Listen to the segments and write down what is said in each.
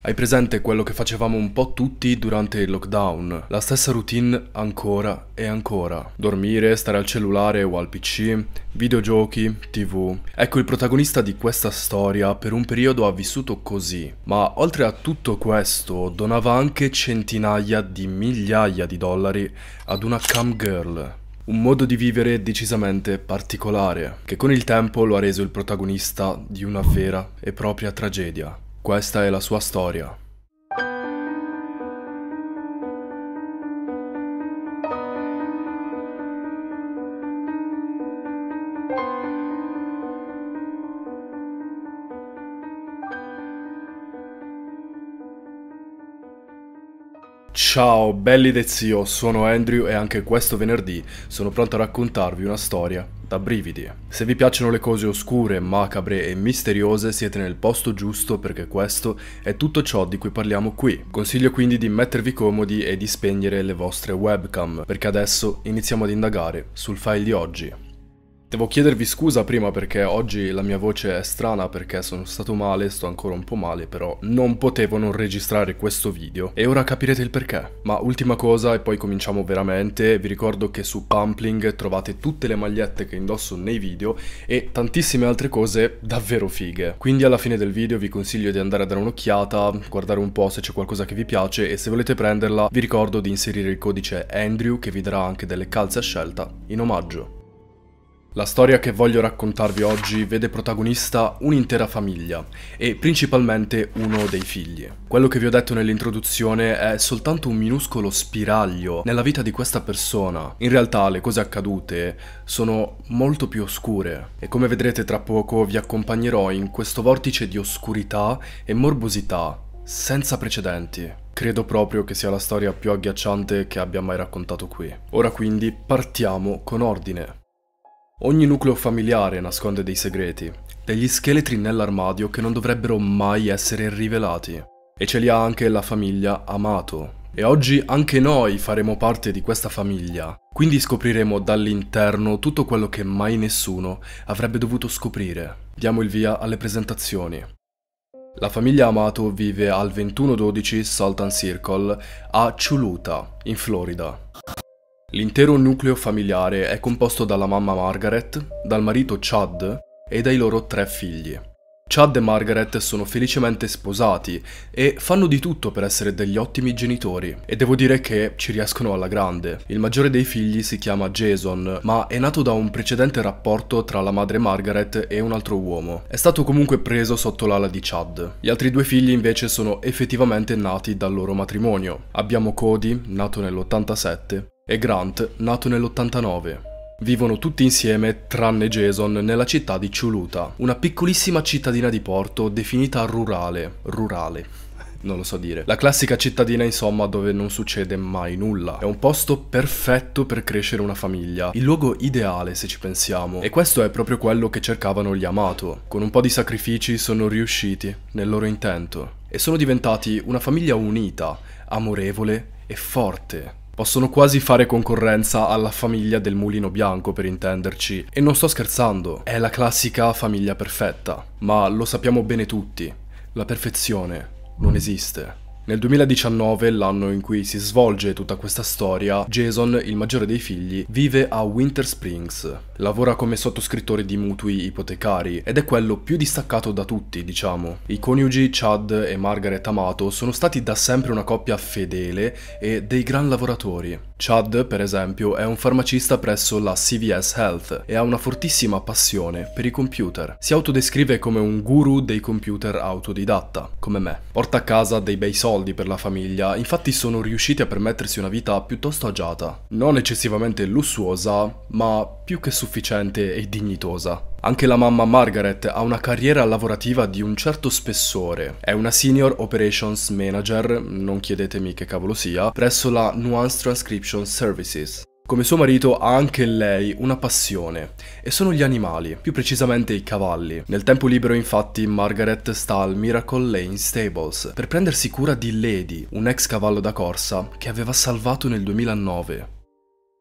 Hai presente quello che facevamo un po' tutti durante il lockdown? La stessa routine ancora e ancora. Dormire, stare al cellulare o al PC, videogiochi, TV. Ecco, il protagonista di questa storia per un periodo ha vissuto così, ma oltre a tutto questo donava anche centinaia di migliaia di dollari ad una cam girl. Un modo di vivere decisamente particolare, che con il tempo lo ha reso il protagonista di una vera e propria tragedia. Questa è la sua storia. Ciao belli de zio, sono Andrew e anche questo venerdì sono pronto a raccontarvi una storia da brividi. Se vi piacciono le cose oscure, macabre e misteriose siete nel posto giusto perché questo è tutto ciò di cui parliamo qui. Consiglio quindi di mettervi comodi e di spegnere le vostre webcam perché adesso iniziamo ad indagare sul file di oggi. Devo chiedervi scusa prima perché oggi la mia voce è strana perché sono stato male, sto ancora un po' male, però non potevo non registrare questo video e ora capirete il perché. Ma ultima cosa e poi cominciamo veramente, vi ricordo che su Pampling trovate tutte le magliette che indosso nei video e tantissime altre cose davvero fighe. Quindi alla fine del video vi consiglio di andare a dare un'occhiata, guardare un po' se c'è qualcosa che vi piace e se volete prenderla vi ricordo di inserire il codice Andrew che vi darà anche delle calze a scelta in omaggio. La storia che voglio raccontarvi oggi vede protagonista un'intera famiglia e principalmente uno dei figli. Quello che vi ho detto nell'introduzione è soltanto un minuscolo spiraglio nella vita di questa persona. In realtà le cose accadute sono molto più oscure e come vedrete tra poco vi accompagnerò in questo vortice di oscurità e morbosità senza precedenti. Credo proprio che sia la storia più agghiacciante che abbia mai raccontato qui. Ora quindi partiamo con ordine. Ogni nucleo familiare nasconde dei segreti, degli scheletri nell'armadio che non dovrebbero mai essere rivelati. E ce li ha anche la famiglia Amato. E oggi anche noi faremo parte di questa famiglia, quindi scopriremo dall'interno tutto quello che mai nessuno avrebbe dovuto scoprire. Diamo il via alle presentazioni. La famiglia Amato vive al 2112 Sultan Circle a Chuluota, in Florida. L'intero nucleo familiare è composto dalla mamma Margaret, dal marito Chad e dai loro tre figli. Chad e Margaret sono felicemente sposati e fanno di tutto per essere degli ottimi genitori e devo dire che ci riescono alla grande. Il maggiore dei figli si chiama Jason, ma è nato da un precedente rapporto tra la madre Margaret e un altro uomo. È stato comunque preso sotto l'ala di Chad. Gli altri due figli invece sono effettivamente nati dal loro matrimonio. Abbiamo Cody, nato nell'87, e Grant, nato nell'89. Vivono tutti insieme, tranne Jason, nella città di Chuluota, una piccolissima cittadina di porto definita rurale, non lo so dire. La classica cittadina, insomma, dove non succede mai nulla. È un posto perfetto per crescere una famiglia, il luogo ideale se ci pensiamo. E questo è proprio quello che cercavano gli Amato. Con un po' di sacrifici sono riusciti nel loro intento e sono diventati una famiglia unita, amorevole e forte. Possono quasi fare concorrenza alla famiglia del Mulino Bianco, per intenderci. E non sto scherzando, è la classica famiglia perfetta. Ma lo sappiamo bene tutti, la perfezione non esiste. Nel 2019, l'anno in cui si svolge tutta questa storia, Jason, il maggiore dei figli, vive a Winter Springs. Lavora come sottoscrittore di mutui ipotecari ed è quello più distaccato da tutti, diciamo. I coniugi Chad e Margaret Amato sono stati da sempre una coppia fedele e dei gran lavoratori. Chad, per esempio, è un farmacista presso la CVS Health e ha una fortissima passione per i computer. Si autodescrive come un guru dei computer autodidatta, come me. Porta a casa dei bei soldi per la famiglia, infatti sono riusciti a permettersi una vita piuttosto agiata, non eccessivamente lussuosa, ma più che sufficiente e dignitosa. Anche la mamma Margaret ha una carriera lavorativa di un certo spessore. È una Senior Operations Manager, non chiedetemi che cavolo sia, presso la Nuance Transcription Services. Come suo marito ha anche lei una passione, e sono gli animali, più precisamente i cavalli. Nel tempo libero infatti Margaret sta al Miracle Lane Stables per prendersi cura di Lady, un ex cavallo da corsa che aveva salvato nel 2009.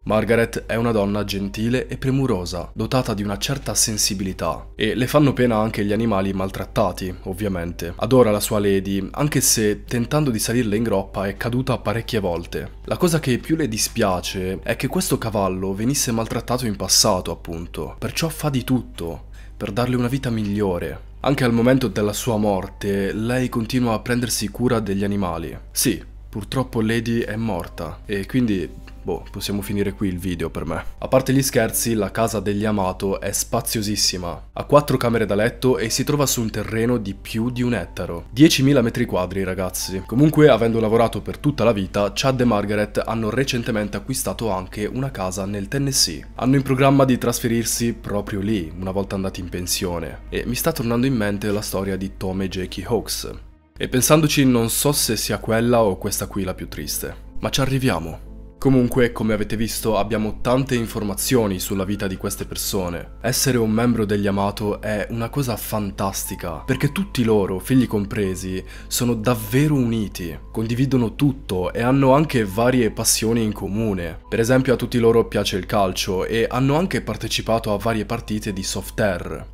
Margaret è una donna gentile e premurosa, dotata di una certa sensibilità, e le fanno pena anche gli animali maltrattati, ovviamente. Adora la sua lady, anche se tentando di salirle in groppa è caduta parecchie volte. La cosa che più le dispiace è che questo cavallo venisse maltrattato in passato, appunto, perciò fa di tutto per darle una vita migliore. Anche al momento della sua morte, lei continua a prendersi cura degli animali. Sì, purtroppo Lady è morta, e quindi... boh, possiamo finire qui il video per me. A parte gli scherzi, la casa degli Amato è spaziosissima. Ha 4 camere da letto e si trova su un terreno di più di un ettaro. 10.000 metri quadri, ragazzi. Comunque, avendo lavorato per tutta la vita, Chad e Margaret hanno recentemente acquistato anche una casa nel Tennessee. Hanno in programma di trasferirsi proprio lì, una volta andati in pensione. E mi sta tornando in mente la storia di Tom e Jackie Hawks. E pensandoci, non so se sia quella o questa qui la più triste. Ma ci arriviamo. Comunque, come avete visto, abbiamo tante informazioni sulla vita di queste persone. Essere un membro degli Amato è una cosa fantastica, perché tutti loro, figli compresi, sono davvero uniti, condividono tutto e hanno anche varie passioni in comune. Per esempio, a tutti loro piace il calcio e hanno anche partecipato a varie partite di soft air.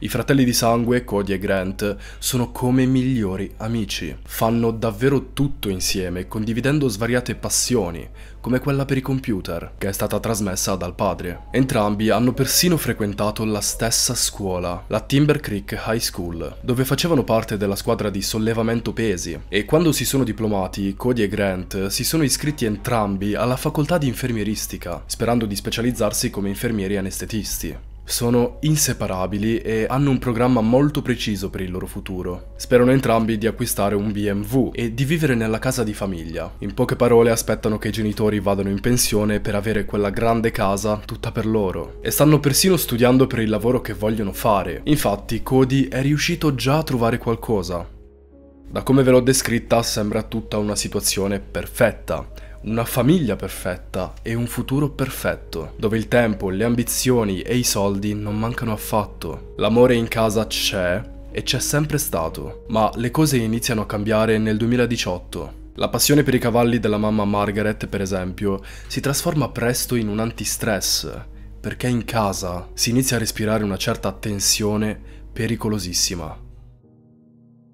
I fratelli di sangue, Cody e Grant, sono come migliori amici. Fanno davvero tutto insieme, condividendo svariate passioni, come quella per i computer, che è stata trasmessa dal padre. Entrambi hanno persino frequentato la stessa scuola, la Timber Creek High School, dove facevano parte della squadra di sollevamento pesi. E quando si sono diplomati, Cody e Grant si sono iscritti entrambi alla facoltà di infermieristica, sperando di specializzarsi come infermieri anestetisti. Sono inseparabili e hanno un programma molto preciso per il loro futuro. Sperano entrambi di acquistare un BMW e di vivere nella casa di famiglia. In poche parole, aspettano che i genitori vadano in pensione per avere quella grande casa tutta per loro. E stanno persino studiando per il lavoro che vogliono fare. Infatti, Cody è riuscito già a trovare qualcosa. Da come ve l'ho descritta, sembra tutta una situazione perfetta. Una famiglia perfetta e un futuro perfetto, dove il tempo, le ambizioni e i soldi non mancano affatto. L'amore in casa c'è e c'è sempre stato, ma le cose iniziano a cambiare nel 2018. La passione per i cavalli della mamma Margaret, per esempio, si trasforma presto in un antistress, perché in casa si inizia a respirare una certa tensione pericolosissima.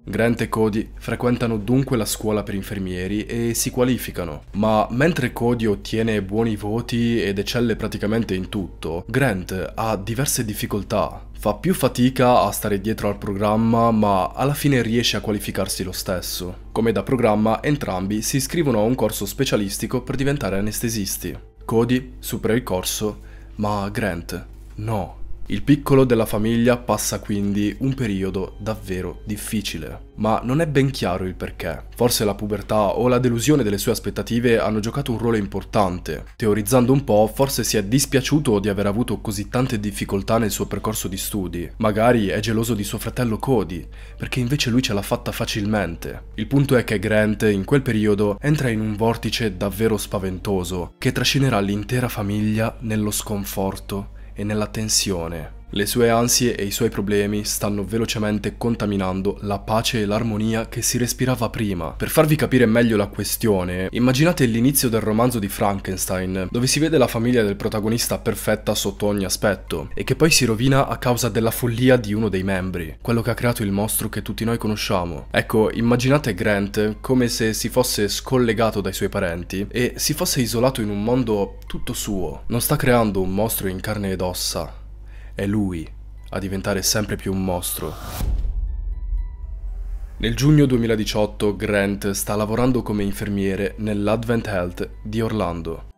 Grant e Cody frequentano dunque la scuola per infermieri e si qualificano, ma mentre Cody ottiene buoni voti ed eccelle praticamente in tutto, Grant ha diverse difficoltà. Fa più fatica a stare dietro al programma, ma alla fine riesce a qualificarsi lo stesso. Come da programma, entrambi si iscrivono a un corso specialistico per diventare anestesisti. Cody supera il corso, ma Grant no. Il piccolo della famiglia passa quindi un periodo davvero difficile, ma non è ben chiaro il perché. Forse la pubertà o la delusione delle sue aspettative hanno giocato un ruolo importante. Teorizzando un po', forse si è dispiaciuto di aver avuto così tante difficoltà nel suo percorso di studi. Magari è geloso di suo fratello Cody, perché invece lui ce l'ha fatta facilmente. Il punto è che Grant, in quel periodo, entra in un vortice davvero spaventoso, che trascinerà l'intera famiglia nello sconforto e nella tensione. Le sue ansie e i suoi problemi stanno velocemente contaminando la pace e l'armonia che si respirava prima. Per farvi capire meglio la questione, immaginate l'inizio del romanzo di Frankenstein, dove si vede la famiglia del protagonista perfetta sotto ogni aspetto, e che poi si rovina a causa della follia di uno dei membri, quello che ha creato il mostro che tutti noi conosciamo. Ecco, immaginate Grant come se si fosse scollegato dai suoi parenti e si fosse isolato in un mondo tutto suo. Non sta creando un mostro in carne ed ossa, è lui a diventare sempre più un mostro. Nel giugno 2018 Grant sta lavorando come infermiere nell'Advent Health di Orlando,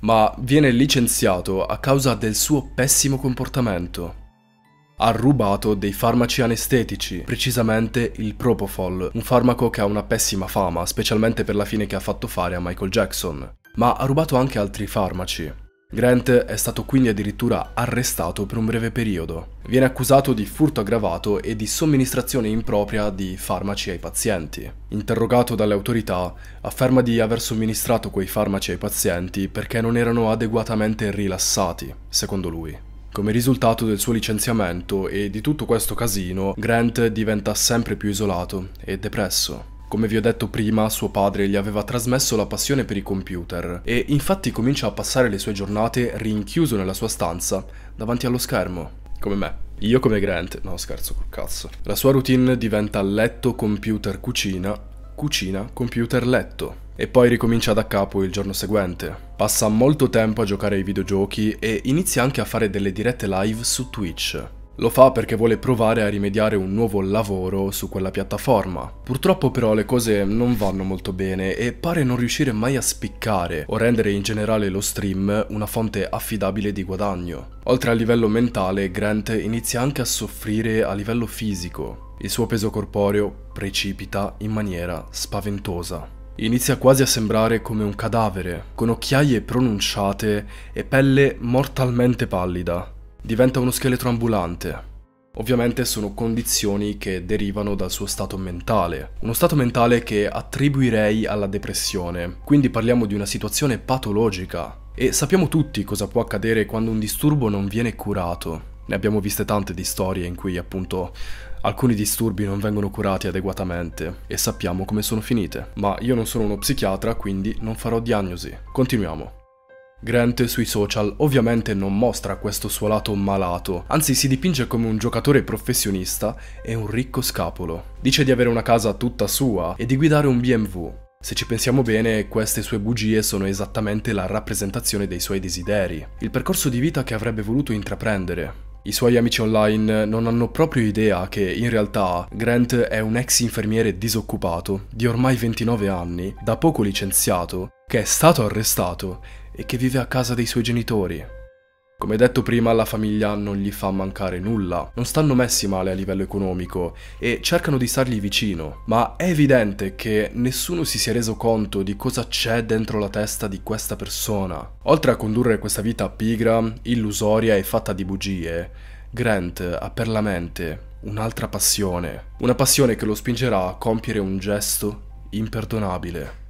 ma viene licenziato a causa del suo pessimo comportamento. Ha rubato dei farmaci anestetici, precisamente il Propofol, un farmaco che ha una pessima fama, specialmente per la fine che ha fatto fare a Michael Jackson, ma ha rubato anche altri farmaci. Grant è stato quindi addirittura arrestato per un breve periodo. Viene accusato di furto aggravato e di somministrazione impropria di farmaci ai pazienti. Interrogato dalle autorità, afferma di aver somministrato quei farmaci ai pazienti perché non erano adeguatamente rilassati, secondo lui. Come risultato del suo licenziamento e di tutto questo casino, Grant diventa sempre più isolato e depresso. Come vi ho detto prima, suo padre gli aveva trasmesso la passione per i computer e infatti comincia a passare le sue giornate rinchiuso nella sua stanza, davanti allo schermo, come me. Io come Grant, no scherzo col cazzo. La sua routine diventa letto, computer, cucina, cucina, computer, letto. E poi ricomincia da capo il giorno seguente. Passa molto tempo a giocare ai videogiochi e inizia anche a fare delle dirette live su Twitch. Lo fa perché vuole provare a rimediare un nuovo lavoro su quella piattaforma. Purtroppo però le cose non vanno molto bene e pare non riuscire mai a spiccare o rendere in generale lo stream una fonte affidabile di guadagno. Oltre a livello mentale, Grant inizia anche a soffrire a livello fisico. Il suo peso corporeo precipita in maniera spaventosa. Inizia quasi a sembrare come un cadavere, con occhiaie pronunciate e pelle mortalmente pallida. Diventa uno scheletro ambulante. Ovviamente sono condizioni che derivano dal suo stato mentale, uno stato mentale che attribuirei alla depressione, quindi parliamo di una situazione patologica e sappiamo tutti cosa può accadere quando un disturbo non viene curato. Ne abbiamo viste tante di storie in cui appunto alcuni disturbi non vengono curati adeguatamente e sappiamo come sono finite, ma io non sono uno psichiatra quindi non farò diagnosi. Continuiamo. Grant sui social ovviamente non mostra questo suo lato malato, anzi si dipinge come un giocatore professionista e un ricco scapolo. Dice di avere una casa tutta sua e di guidare un BMW. Se ci pensiamo bene, queste sue bugie sono esattamente la rappresentazione dei suoi desideri, il percorso di vita che avrebbe voluto intraprendere. I suoi amici online non hanno proprio idea che in realtà Grant è un ex infermiere disoccupato di ormai 29 anni, da poco licenziato, che è stato arrestato e che vive a casa dei suoi genitori. Come detto prima, la famiglia non gli fa mancare nulla, non stanno messi male a livello economico e cercano di stargli vicino, ma è evidente che nessuno si sia reso conto di cosa c'è dentro la testa di questa persona. Oltre a condurre questa vita pigra, illusoria e fatta di bugie, Grant ha per la mente un'altra passione, una passione che lo spingerà a compiere un gesto imperdonabile.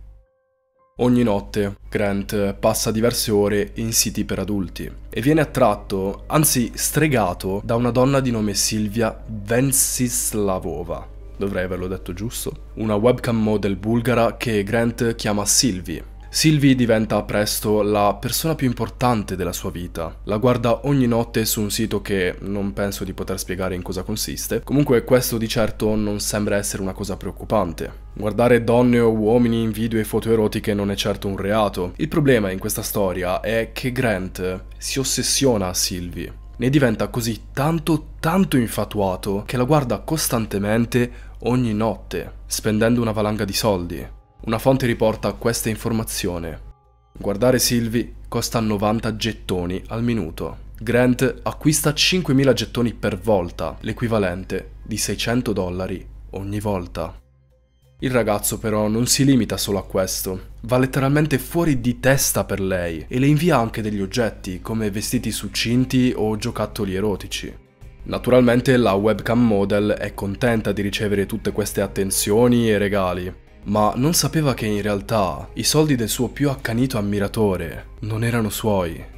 Ogni notte Grant passa diverse ore in siti per adulti e viene attratto, anzi stregato, da una donna di nome Silvia Vensislavova, dovrei averlo detto giusto, una webcam model bulgara che Grant chiama Sylvie. Sylvie diventa presto la persona più importante della sua vita, la guarda ogni notte su un sito che non penso di poter spiegare in cosa consiste, comunque questo di certo non sembra essere una cosa preoccupante. Guardare donne o uomini in video e foto erotiche non è certo un reato. Il problema in questa storia è che Grant si ossessiona a Sylvie. Ne diventa così tanto infatuato che la guarda costantemente ogni notte, spendendo una valanga di soldi. Una fonte riporta questa informazione. Guardare Sylvie costa 90 gettoni al minuto. Grant acquista 5.000 gettoni per volta, l'equivalente di $600 ogni volta. Il ragazzo però non si limita solo a questo, va letteralmente fuori di testa per lei e le invia anche degli oggetti come vestiti succinti o giocattoli erotici. Naturalmente la webcam model è contenta di ricevere tutte queste attenzioni e regali, ma non sapeva che in realtà i soldi del suo più accanito ammiratore non erano suoi.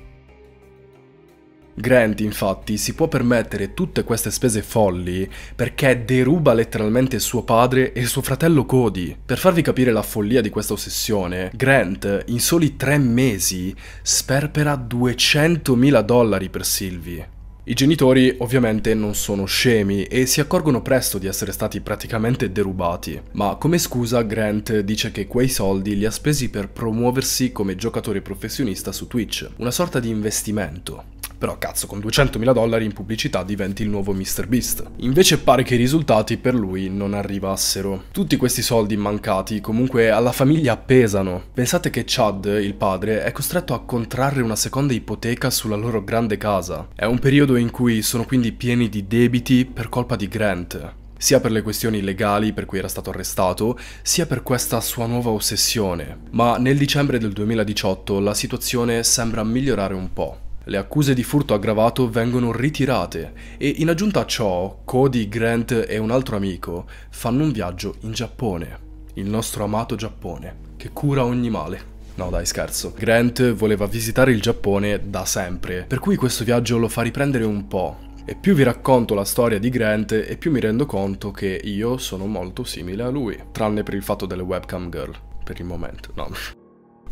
Grant infatti si può permettere tutte queste spese folli perché deruba letteralmente suo padre e suo fratello Cody. Per farvi capire la follia di questa ossessione, Grant in soli 3 mesi sperpera $200.000 per Sylvie. I genitori ovviamente non sono scemi e si accorgono presto di essere stati praticamente derubati, ma come scusa Grant dice che quei soldi li ha spesi per promuoversi come giocatore professionista su Twitch, una sorta di investimento. Però cazzo, con $200.000 in pubblicità diventi il nuovo Mr. Beast. Invece pare che i risultati per lui non arrivassero. Tutti questi soldi mancati comunque alla famiglia pesano. Pensate che Chad, il padre, è costretto a contrarre una seconda ipoteca sulla loro grande casa. È un periodo in cui sono quindi pieni di debiti per colpa di Grant, sia per le questioni legali per cui era stato arrestato, sia per questa sua nuova ossessione. Ma nel dicembre del 2018 la situazione sembra migliorare un po'. Le accuse di furto aggravato vengono ritirate e in aggiunta a ciò Cody, Grant e un altro amico fanno un viaggio in Giappone, il nostro amato Giappone, che cura ogni male. No dai, scherzo. Grant voleva visitare il Giappone da sempre, per cui questo viaggio lo fa riprendere un po'. E più vi racconto la storia di Grant e più mi rendo conto che io sono molto simile a lui, tranne per il fatto delle webcam girl, per il momento, no.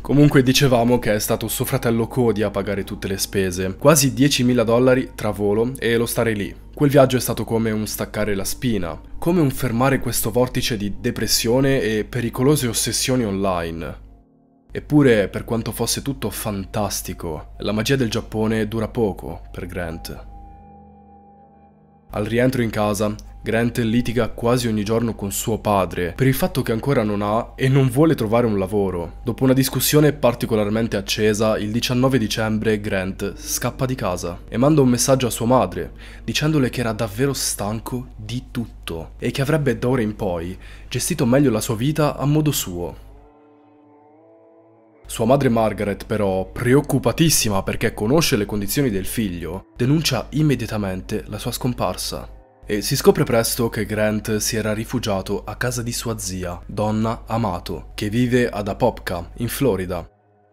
Comunque dicevamo che è stato suo fratello Cody a pagare tutte le spese, quasi $10.000 tra volo e lo stare lì. Quel viaggio è stato come un staccare la spina, come un fermare questo vortice di depressione e pericolose ossessioni online. Eppure, per quanto fosse tutto fantastico, la magia del Giappone dura poco per Grant. Al rientro in casa, Grant litiga quasi ogni giorno con suo padre per il fatto che ancora non ha e non vuole trovare un lavoro. Dopo una discussione particolarmente accesa, il 19 dicembre Grant scappa di casa e manda un messaggio a sua madre dicendole che era davvero stanco di tutto e che avrebbe d'ora in poi gestito meglio la sua vita a modo suo. Sua madre Margaret, però, preoccupatissima perché conosce le condizioni del figlio, denuncia immediatamente la sua scomparsa e si scopre presto che Grant si era rifugiato a casa di sua zia, Donna Amato, che vive ad Apopka, in Florida.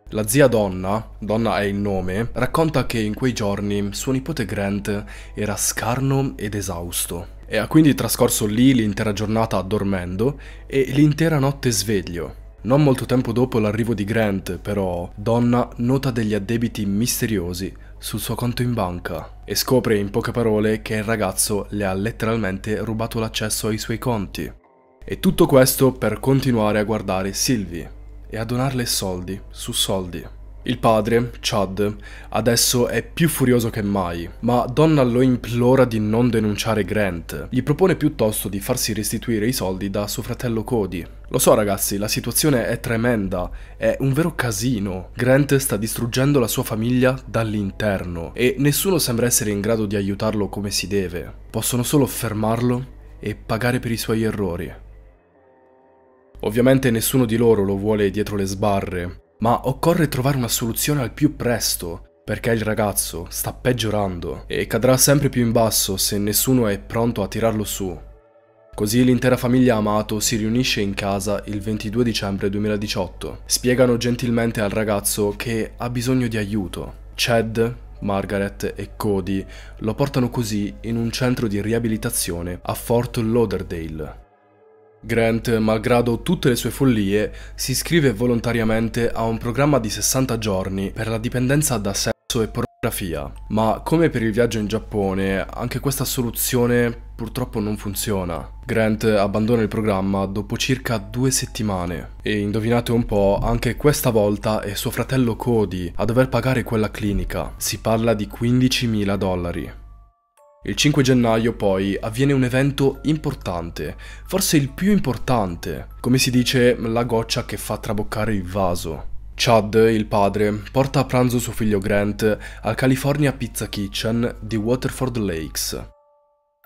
La zia Donna è il nome, racconta che in quei giorni suo nipote Grant era scarno ed esausto e ha quindi trascorso lì l'intera giornata dormendo e l'intera notte sveglio. Non molto tempo dopo l'arrivo di Grant, però, Donna nota degli addebiti misteriosi sul suo conto in banca e scopre in poche parole che il ragazzo le ha letteralmente rubato l'accesso ai suoi conti. E tutto questo per continuare a guardare Sylvie e a donarle soldi su soldi. Il padre, Chad, adesso è più furioso che mai, ma Donna lo implora di non denunciare Grant. Gli propone piuttosto di farsi restituire i soldi da suo fratello Cody. Lo so ragazzi, la situazione è tremenda, è un vero casino. Grant sta distruggendo la sua famiglia dall'interno e nessuno sembra essere in grado di aiutarlo come si deve. Possono solo fermarlo e pagare per i suoi errori. Ovviamente nessuno di loro lo vuole dietro le sbarre, ma occorre trovare una soluzione al più presto, perché il ragazzo sta peggiorando e cadrà sempre più in basso se nessuno è pronto a tirarlo su. Così l'intera famiglia Amato si riunisce in casa il 22 dicembre 2018. Spiegano gentilmente al ragazzo che ha bisogno di aiuto. Chad, Margaret e Cody lo portano così in un centro di riabilitazione a Fort Lauderdale. Grant, malgrado tutte le sue follie, si iscrive volontariamente a un programma di 60 giorni per la dipendenza da sesso e pornografia. Ma come per il viaggio in Giappone, anche questa soluzione purtroppo non funziona. Grant abbandona il programma dopo circa 2 settimane e indovinate un po', anche questa volta è suo fratello Cody a dover pagare quella clinica. Si parla di $15.000. Il 5 gennaio poi avviene un evento importante, forse il più importante, come si dice la goccia che fa traboccare il vaso. Chad, il padre, porta a pranzo suo figlio Grant al California Pizza Kitchen di Waterford Lakes.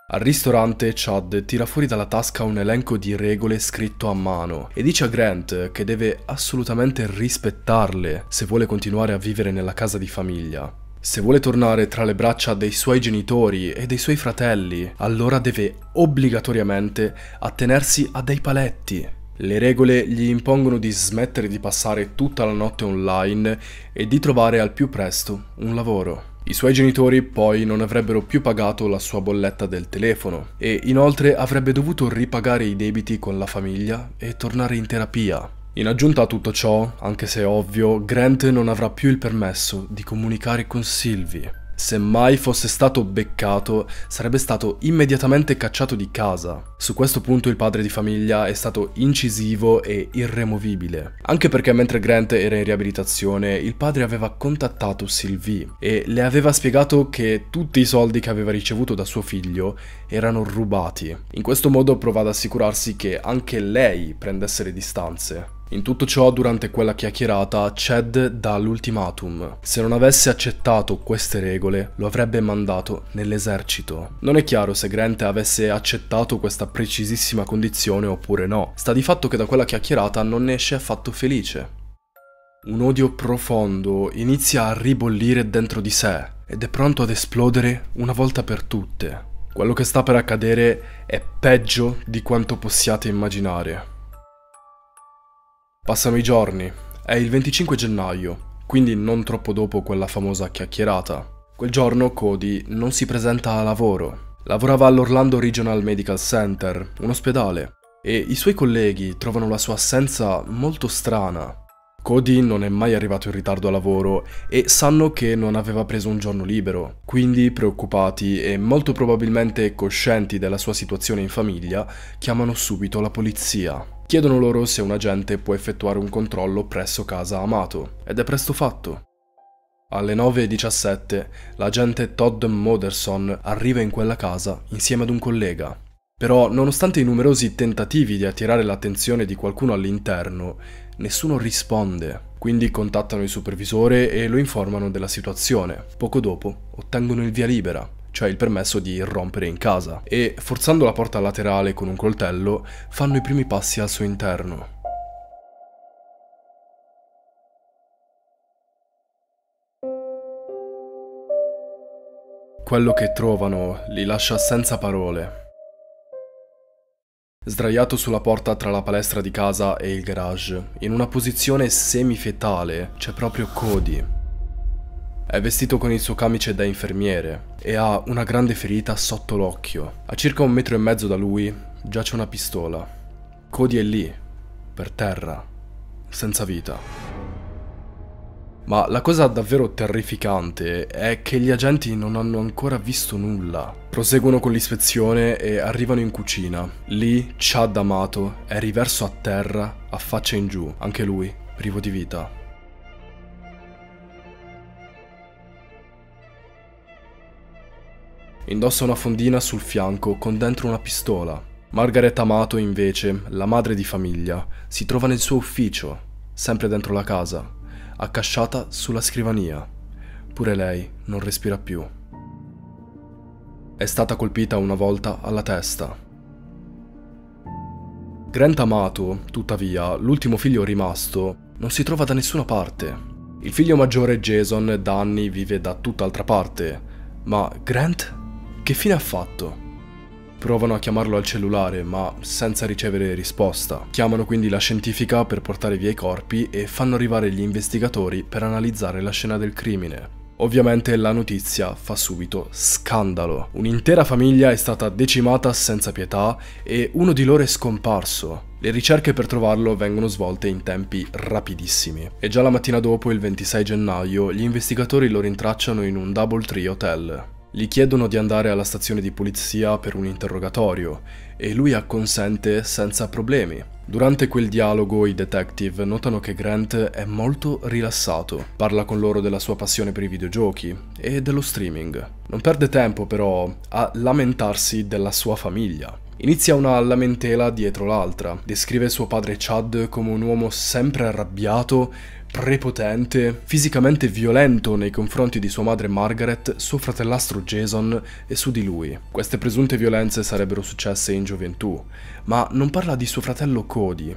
Al ristorante Chad tira fuori dalla tasca un elenco di regole scritto a mano e dice a Grant che deve assolutamente rispettarle se vuole continuare a vivere nella casa di famiglia. Se vuole tornare tra le braccia dei suoi genitori e dei suoi fratelli, allora deve obbligatoriamente attenersi a dei paletti. Le regole gli impongono di smettere di passare tutta la notte online e di trovare al più presto un lavoro. I suoi genitori poi non avrebbero più pagato la sua bolletta del telefono e inoltre avrebbe dovuto ripagare i debiti con la famiglia e tornare in terapia. In aggiunta a tutto ciò, anche se è ovvio, Grant non avrà più il permesso di comunicare con Sylvie. Se mai fosse stato beccato, sarebbe stato immediatamente cacciato di casa. Su questo punto il padre di famiglia è stato incisivo e irremovibile. Anche perché mentre Grant era in riabilitazione, il padre aveva contattato Sylvie e le aveva spiegato che tutti i soldi che aveva ricevuto da suo figlio erano rubati. In questo modo prova ad assicurarsi che anche lei prendesse le distanze. In tutto ciò, durante quella chiacchierata, Chad dà l'ultimatum. Se non avesse accettato queste regole, lo avrebbe mandato nell'esercito. Non è chiaro se Grant avesse accettato questa precisissima condizione oppure no. Sta di fatto che da quella chiacchierata non ne esce affatto felice. Un odio profondo inizia a ribollire dentro di sé ed è pronto ad esplodere una volta per tutte. Quello che sta per accadere è peggio di quanto possiate immaginare. Passano i giorni, è il 25 gennaio, quindi non troppo dopo quella famosa chiacchierata. Quel giorno Cody non si presenta a lavoro. Lavorava all'Orlando Regional Medical Center, un ospedale, e i suoi colleghi trovano la sua assenza molto strana. Cody non è mai arrivato in ritardo a lavoro e sanno che non aveva preso un giorno libero, quindi preoccupati e molto probabilmente coscienti della sua situazione in famiglia, chiamano subito la polizia. Chiedono loro se un agente può effettuare un controllo presso casa Amato, ed è presto fatto. Alle 9:17 l'agente Todd Moderson arriva in quella casa insieme ad un collega. Però, nonostante i numerosi tentativi di attirare l'attenzione di qualcuno all'interno, nessuno risponde, quindi contattano il supervisore e lo informano della situazione. Poco dopo ottengono il via libera, cioè il permesso di irrompere in casa, e forzando la porta laterale con un coltello, fanno i primi passi al suo interno. Quello che trovano li lascia senza parole. Sdraiato sulla porta tra la palestra di casa e il garage, in una posizione semifetale, c'è proprio Cody. È vestito con il suo camice da infermiere e ha una grande ferita sotto l'occhio. A circa 1,5 metri da lui giace una pistola. Cody è lì, per terra, senza vita. Ma la cosa davvero terrificante è che gli agenti non hanno ancora visto nulla. Proseguono con l'ispezione e arrivano in cucina. Lì Chad Amato è riverso a terra, a faccia in giù, anche lui privo di vita. Indossa una fondina sul fianco con dentro una pistola. Margaret Amato invece, la madre di famiglia, si trova nel suo ufficio, sempre dentro la casa, accasciata sulla scrivania. Pure lei non respira più. È stata colpita una volta alla testa. Grant Amato, tuttavia, l'ultimo figlio rimasto, non si trova da nessuna parte. Il figlio maggiore Jason da anni vive da tutt'altra parte, ma Grant? Che fine ha fatto? Provano a chiamarlo al cellulare, ma senza ricevere risposta. Chiamano quindi la scientifica per portare via i corpi e fanno arrivare gli investigatori per analizzare la scena del crimine. Ovviamente la notizia fa subito scandalo. Un'intera famiglia è stata decimata senza pietà e uno di loro è scomparso. Le ricerche per trovarlo vengono svolte in tempi rapidissimi. E già la mattina dopo, il 26 gennaio, gli investigatori lo rintracciano in un Double Tree Hotel. Gli chiedono di andare alla stazione di polizia per un interrogatorio e lui acconsente senza problemi. Durante quel dialogo i detective notano che Grant è molto rilassato, parla con loro della sua passione per i videogiochi e dello streaming. Non perde tempo però a lamentarsi della sua famiglia. Inizia una lamentela dietro l'altra, descrive suo padre Chad come un uomo sempre arrabbiato, prepotente, fisicamente violento nei confronti di sua madre Margaret, suo fratellastro Jason e su di lui. Queste presunte violenze sarebbero successe in gioventù, ma non parla di suo fratello Cody.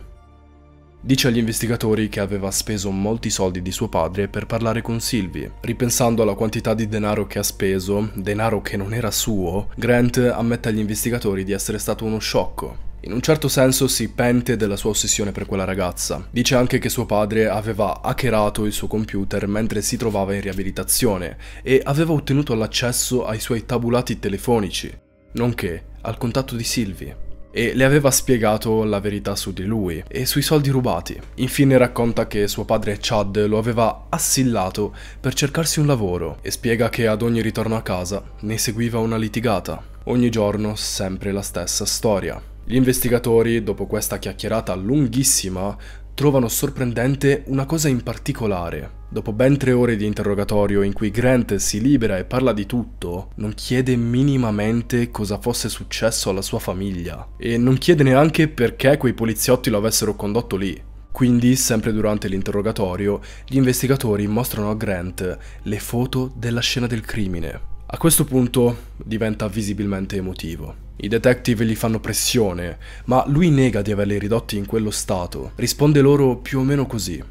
Dice agli investigatori che aveva speso molti soldi di suo padre per parlare con Sylvie. Ripensando alla quantità di denaro che ha speso, denaro che non era suo, Grant ammette agli investigatori di essere stato uno sciocco. In un certo senso si pente della sua ossessione per quella ragazza. Dice anche che suo padre aveva hackerato il suo computer mentre si trovava in riabilitazione e aveva ottenuto l'accesso ai suoi tabulati telefonici, nonché al contatto di Sylvie, e le aveva spiegato la verità su di lui e sui soldi rubati. Infine racconta che suo padre Chad lo aveva assillato per cercarsi un lavoro e spiega che ad ogni ritorno a casa ne seguiva una litigata. Ogni giorno sempre la stessa storia. Gli investigatori, dopo questa chiacchierata lunghissima, trovano sorprendente una cosa in particolare. Dopo ben 3 ore di interrogatorio in cui Grant si libera e parla di tutto, non chiede minimamente cosa fosse successo alla sua famiglia e non chiede neanche perché quei poliziotti lo avessero condotto lì. Quindi, sempre durante l'interrogatorio, gli investigatori mostrano a Grant le foto della scena del crimine. A questo punto diventa visibilmente emotivo. I detective gli fanno pressione, ma lui nega di averli ridotti in quello stato. Risponde loro più o meno così: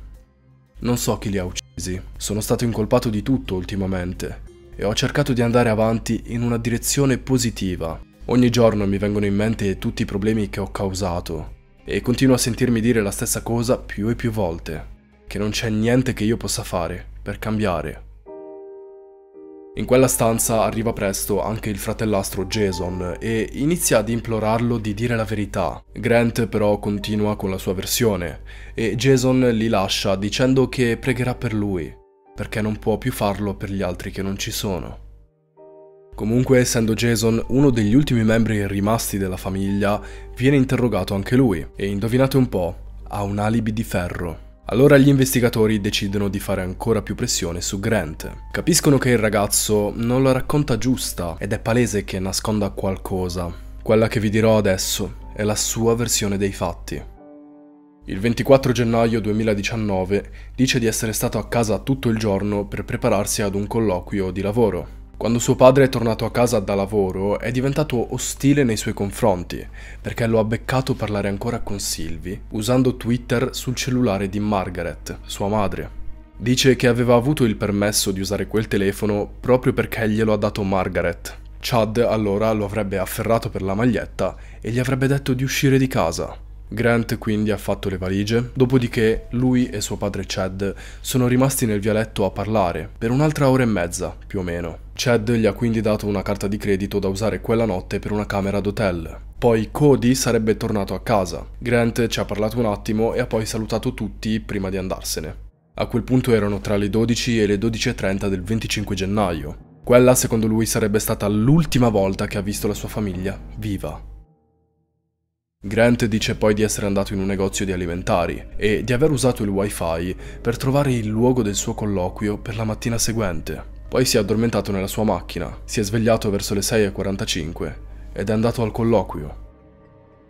non so chi li ha uccisi, sono stato incolpato di tutto ultimamente e ho cercato di andare avanti in una direzione positiva. Ogni giorno mi vengono in mente tutti i problemi che ho causato e continuo a sentirmi dire la stessa cosa più e più volte, che non c'è niente che io possa fare per cambiare. In quella stanza arriva presto anche il fratellastro Jason e inizia ad implorarlo di dire la verità. Grant però continua con la sua versione e Jason li lascia dicendo che pregherà per lui, perché non può più farlo per gli altri che non ci sono. Comunque, essendo Jason uno degli ultimi membri rimasti della famiglia, viene interrogato anche lui e, indovinate un po', ha un alibi di ferro. Allora gli investigatori decidono di fare ancora più pressione su Grant. Capiscono che il ragazzo non la racconta giusta ed è palese che nasconda qualcosa. Quella che vi dirò adesso è la sua versione dei fatti. Il 24 gennaio 2019 dice di essere stato a casa tutto il giorno per prepararsi ad un colloquio di lavoro. Quando suo padre è tornato a casa da lavoro è diventato ostile nei suoi confronti perché lo ha beccato parlare ancora con Sylvie usando Twitter sul cellulare di Margaret, sua madre. Dice che aveva avuto il permesso di usare quel telefono proprio perché glielo ha dato Margaret. Chad allora lo avrebbe afferrato per la maglietta e gli avrebbe detto di uscire di casa. Grant quindi ha fatto le valigie, dopodiché lui e suo padre Chad sono rimasti nel vialetto a parlare per un'altra ora e mezza, più o meno. Chad gli ha quindi dato una carta di credito da usare quella notte per una camera d'hotel. Poi Cody sarebbe tornato a casa. Grant ci ha parlato un attimo e ha poi salutato tutti prima di andarsene. A quel punto erano tra le 12 e le 12:30 del 25 gennaio. Quella, secondo lui, sarebbe stata l'ultima volta che ha visto la sua famiglia viva. Grant dice poi di essere andato in un negozio di alimentari e di aver usato il wifi per trovare il luogo del suo colloquio per la mattina seguente. Poi si è addormentato nella sua macchina, si è svegliato verso le 6:45 ed è andato al colloquio.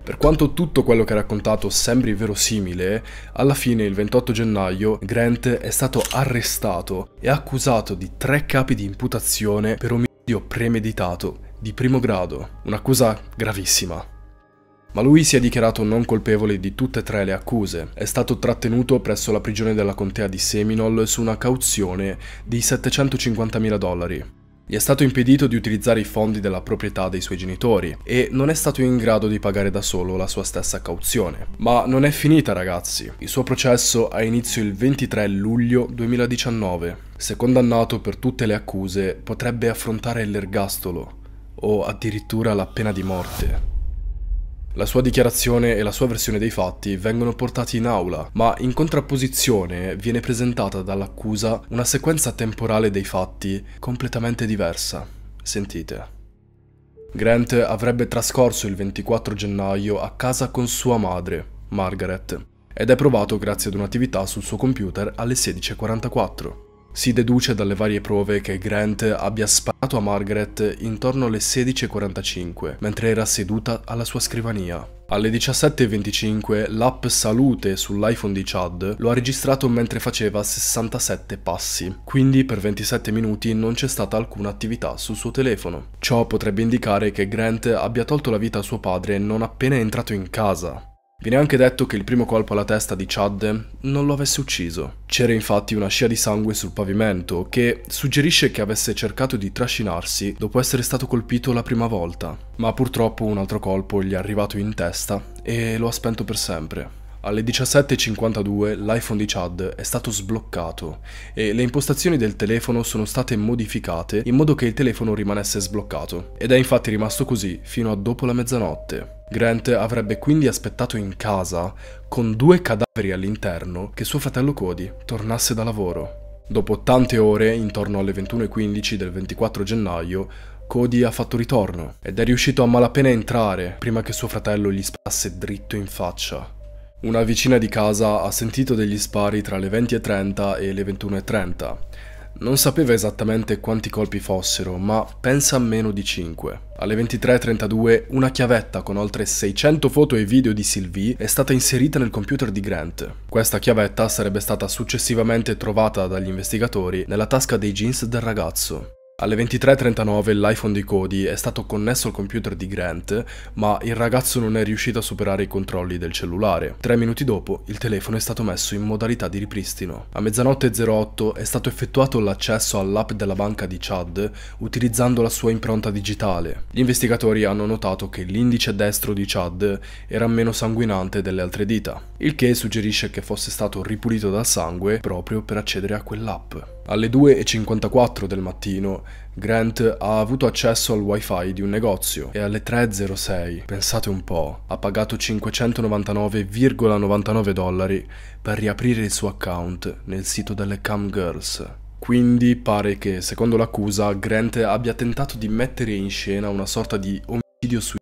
Per quanto tutto quello che ha raccontato sembri verosimile, alla fine il 28 gennaio Grant è stato arrestato e accusato di 3 capi di imputazione per omicidio premeditato di primo grado, un'accusa gravissima. Ma lui si è dichiarato non colpevole di tutte e 3 le accuse. È stato trattenuto presso la prigione della contea di Seminole su una cauzione di $750.000. Gli è stato impedito di utilizzare i fondi della proprietà dei suoi genitori e non è stato in grado di pagare da solo la sua stessa cauzione. Ma non è finita, ragazzi. Il suo processo ha inizio il 23 luglio 2019. Se condannato per tutte le accuse, potrebbe affrontare l'ergastolo o addirittura la pena di morte. La sua dichiarazione e la sua versione dei fatti vengono portati in aula, ma in contrapposizione viene presentata dall'accusa una sequenza temporale dei fatti completamente diversa. Sentite. Grant avrebbe trascorso il 24 gennaio a casa con sua madre, Margaret, ed è provato grazie ad un'attività sul suo computer alle 16:44. Si deduce dalle varie prove che Grant abbia sparato a Margaret intorno alle 16:45, mentre era seduta alla sua scrivania. Alle 17:25 l'app Salute sull'iPhone di Chad lo ha registrato mentre faceva 67 passi, quindi per 27 minuti non c'è stata alcuna attività sul suo telefono. Ciò potrebbe indicare che Grant abbia tolto la vita a suo padre non appena entrato in casa. Viene anche detto che il primo colpo alla testa di Chad non lo avesse ucciso. C'era infatti una scia di sangue sul pavimento che suggerisce che avesse cercato di trascinarsi dopo essere stato colpito la prima volta, ma purtroppo un altro colpo gli è arrivato in testa e lo ha spento per sempre. Alle 17:52 l'iPhone di Chad è stato sbloccato e le impostazioni del telefono sono state modificate in modo che il telefono rimanesse sbloccato, ed è infatti rimasto così fino a dopo la mezzanotte. Grant avrebbe quindi aspettato in casa con 2 cadaveri all'interno che suo fratello Cody tornasse da lavoro. Dopo tante ore, intorno alle 21:15 del 24 gennaio, Cody ha fatto ritorno ed è riuscito a malapena entrare prima che suo fratello gli sparasse dritto in faccia. Una vicina di casa ha sentito degli spari tra le 20:30 e le 21:30. Non sapeva esattamente quanti colpi fossero, ma pensa a meno di 5. Alle 23:32 una chiavetta con oltre 600 foto e video di Sylvie è stata inserita nel computer di Grant. Questa chiavetta sarebbe stata successivamente trovata dagli investigatori nella tasca dei jeans del ragazzo. Alle 23:39 l'iPhone di Cody è stato connesso al computer di Grant, ma il ragazzo non è riuscito a superare i controlli del cellulare. 3 minuti dopo il telefono è stato messo in modalità di ripristino. A 00:08 è stato effettuato l'accesso all'app della banca di Chad utilizzando la sua impronta digitale. Gli investigatori hanno notato che l'indice destro di Chad era meno sanguinante delle altre dita, il che suggerisce che fosse stato ripulito dal sangue proprio per accedere a quell'app. Alle 2:54 del mattino Grant ha avuto accesso al wifi di un negozio e alle 3:06, pensate un po', ha pagato $599,99 per riaprire il suo account nel sito delle Cam Girls. Quindi pare che, secondo l'accusa, Grant abbia tentato di mettere in scena una sorta di omicidio-suicidio.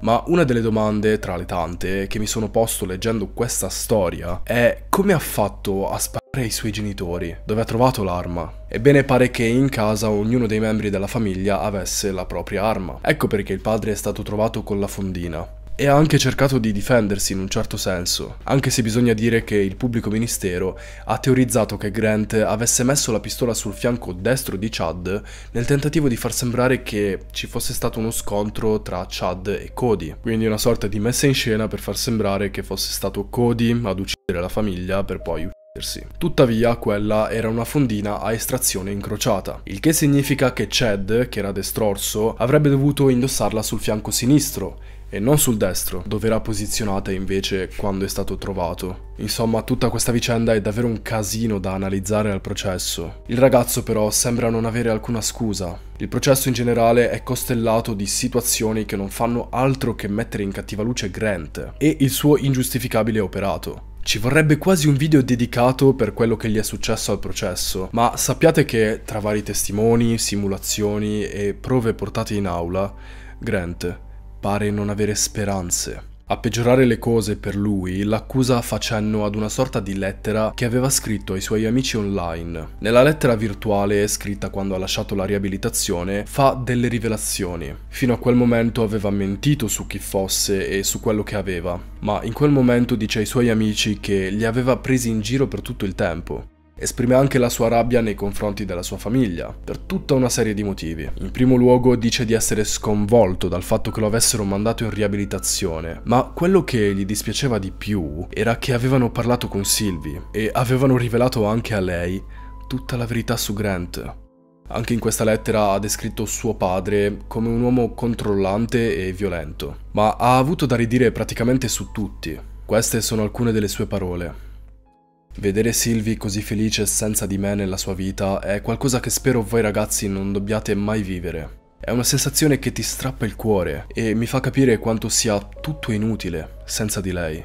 Ma una delle domande, tra le tante, che mi sono posto leggendo questa storia è: come ha fatto a sparare ai suoi genitori? Dove ha trovato l'arma? Ebbene, pare che in casa ognuno dei membri della famiglia avesse la propria arma. Ecco perché il padre è stato trovato con la fondina. E ha anche cercato di difendersi in un certo senso, anche se bisogna dire che il pubblico ministero ha teorizzato che Grant avesse messo la pistola sul fianco destro di Chad nel tentativo di far sembrare che ci fosse stato uno scontro tra Chad e Cody, quindi una sorta di messa in scena per far sembrare che fosse stato Cody ad uccidere la famiglia per poi ucciderla. Tuttavia quella era una fondina a estrazione incrociata, il che significa che Chad, che era destrorso, avrebbe dovuto indossarla sul fianco sinistro e non sul destro, dove era posizionata invece quando è stato trovato. Insomma, tutta questa vicenda è davvero un casino da analizzare al processo. Il ragazzo però sembra non avere alcuna scusa. Il processo in generale è costellato di situazioni che non fanno altro che mettere in cattiva luce Grant e il suo ingiustificabile operato. Ci vorrebbe quasi un video dedicato per quello che gli è successo al processo, ma sappiate che tra vari testimoni, simulazioni e prove portate in aula, Grant pare non avere speranze. A peggiorare le cose per lui, l'accusa fa cenno ad una sorta di lettera che aveva scritto ai suoi amici online. Nella lettera virtuale, scritta quando ha lasciato la riabilitazione, fa delle rivelazioni. Fino a quel momento aveva mentito su chi fosse e su quello che aveva, ma in quel momento dice ai suoi amici che li aveva presi in giro per tutto il tempo. Esprime anche la sua rabbia nei confronti della sua famiglia, per tutta una serie di motivi. In primo luogo dice di essere sconvolto dal fatto che lo avessero mandato in riabilitazione, ma quello che gli dispiaceva di più era che avevano parlato con Sylvie e avevano rivelato anche a lei tutta la verità su Grant. Anche in questa lettera ha descritto suo padre come un uomo controllante e violento, ma ha avuto da ridire praticamente su tutti. Queste sono alcune delle sue parole. Vedere Sylvie così felice senza di me nella sua vita è qualcosa che spero voi ragazzi non dobbiate mai vivere. È una sensazione che ti strappa il cuore e mi fa capire quanto sia tutto inutile senza di lei.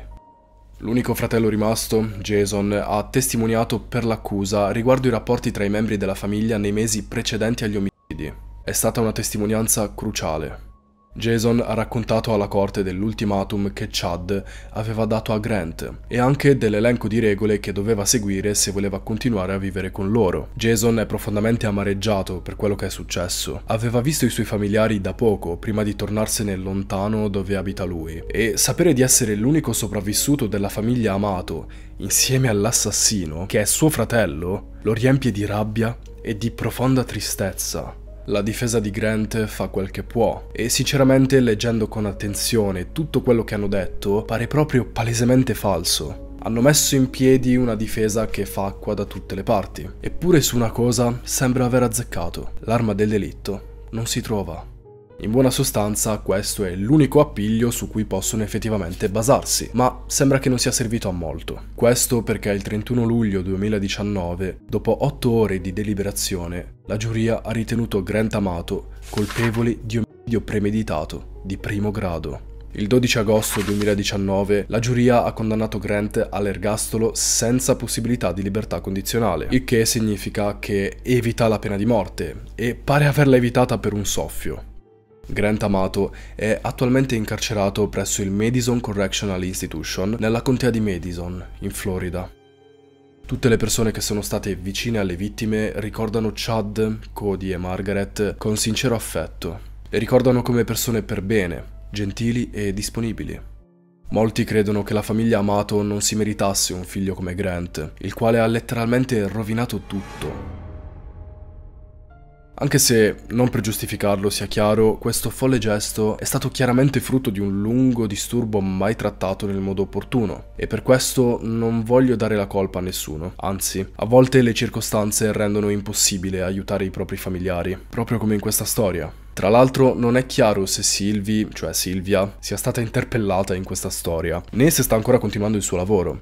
L'unico fratello rimasto, Jason, ha testimoniato per l'accusa riguardo i rapporti tra i membri della famiglia nei mesi precedenti agli omicidi. È stata una testimonianza cruciale. Jason ha raccontato alla corte dell'ultimatum che Chad aveva dato a Grant e anche dell'elenco di regole che doveva seguire se voleva continuare a vivere con loro. Jason è profondamente amareggiato per quello che è successo. Aveva visto i suoi familiari da poco, prima di tornarsene lontano dove abita lui, e sapere di essere l'unico sopravvissuto della famiglia Amato, insieme all'assassino, che è suo fratello, lo riempie di rabbia e di profonda tristezza. La difesa di Grant fa quel che può e sinceramente, leggendo con attenzione tutto quello che hanno detto, pare proprio palesemente falso. Hanno messo in piedi una difesa che fa acqua da tutte le parti. Eppure su una cosa sembra aver azzeccato: l'arma del delitto non si trova. In buona sostanza questo è l'unico appiglio su cui possono effettivamente basarsi, ma sembra che non sia servito a molto. Questo perché il 31 luglio 2019, dopo 8 ore di deliberazione, la giuria ha ritenuto Grant Amato colpevole di omicidio premeditato di primo grado. Il 12 agosto 2019 la giuria ha condannato Grant all'ergastolo senza possibilità di libertà condizionale, il che significa che evita la pena di morte e pare averla evitata per un soffio. Grant Amato è attualmente incarcerato presso il Madison Correctional Institution nella contea di Madison, in Florida. Tutte le persone che sono state vicine alle vittime ricordano Chad, Cody e Margaret con sincero affetto. Le ricordano come persone per bene, gentili e disponibili. Molti credono che la famiglia Amato non si meritasse un figlio come Grant, il quale ha letteralmente rovinato tutto. Anche se, non per giustificarlo sia chiaro, questo folle gesto è stato chiaramente frutto di un lungo disturbo mai trattato nel modo opportuno, e per questo non voglio dare la colpa a nessuno, anzi, a volte le circostanze rendono impossibile aiutare i propri familiari, proprio come in questa storia. Tra l'altro non è chiaro se Sylvie, cioè Silvia, sia stata interpellata in questa storia, né se sta ancora continuando il suo lavoro.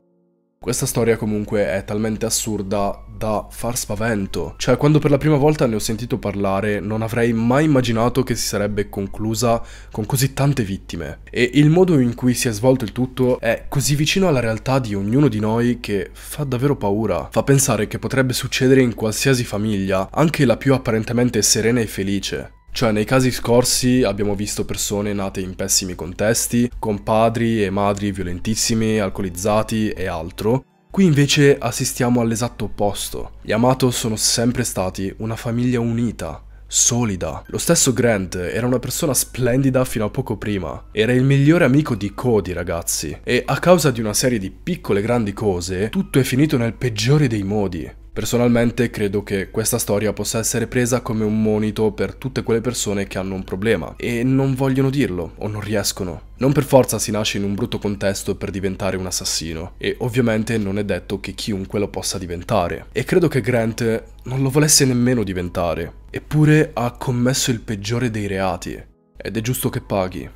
Questa storia comunque è talmente assurda da far spavento. Cioè, quando per la prima volta ne ho sentito parlare, non avrei mai immaginato che si sarebbe conclusa con così tante vittime. E il modo in cui si è svolto il tutto è così vicino alla realtà di ognuno di noi che fa davvero paura. Fa pensare che potrebbe succedere in qualsiasi famiglia, anche la più apparentemente serena e felice. Cioè, nei casi scorsi abbiamo visto persone nate in pessimi contesti, con padri e madri violentissimi, alcolizzati e altro. Qui invece assistiamo all'esatto opposto. Gli Amato sono sempre stati una famiglia unita, solida. Lo stesso Grant era una persona splendida fino a poco prima. Era il migliore amico di Cody, ragazzi. E a causa di una serie di piccole grandi cose, tutto è finito nel peggiore dei modi. Personalmente credo che questa storia possa essere presa come un monito per tutte quelle persone che hanno un problema e non vogliono dirlo o non riescono. Non per forza si nasce in un brutto contesto per diventare un assassino e ovviamente non è detto che chiunque lo possa diventare. E credo che Grant non lo volesse nemmeno diventare, eppure ha commesso il peggiore dei reati ed è giusto che paghi.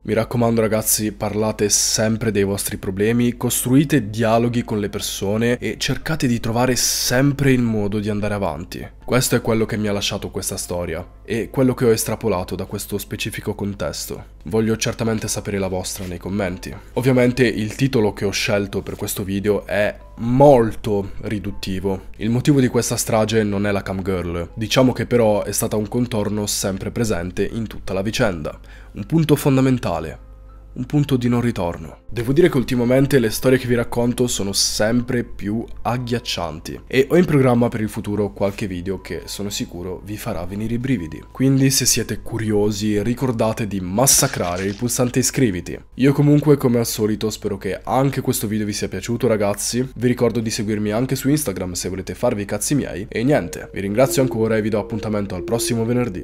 Mi raccomando ragazzi, parlate sempre dei vostri problemi, costruite dialoghi con le persone e cercate di trovare sempre il modo di andare avanti. Questo è quello che mi ha lasciato questa storia e quello che ho estrapolato da questo specifico contesto. Voglio certamente sapere la vostra nei commenti. Ovviamente il titolo che ho scelto per questo video è molto riduttivo. Il motivo di questa strage non è la cam girl, diciamo che però è stata un contorno sempre presente in tutta la vicenda. Un punto fondamentale, un punto di non ritorno. Devo dire che ultimamente le storie che vi racconto sono sempre più agghiaccianti e ho in programma per il futuro qualche video che sono sicuro vi farà venire i brividi. Quindi se siete curiosi ricordate di massacrare il pulsante iscriviti. Io comunque come al solito spero che anche questo video vi sia piaciuto ragazzi, vi ricordo di seguirmi anche su Instagram se volete farvi i cazzi miei e niente, vi ringrazio ancora e vi do appuntamento al prossimo venerdì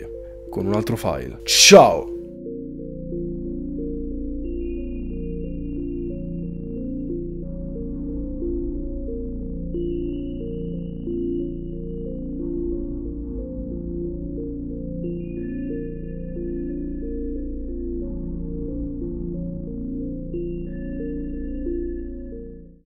con un altro file. Ciao!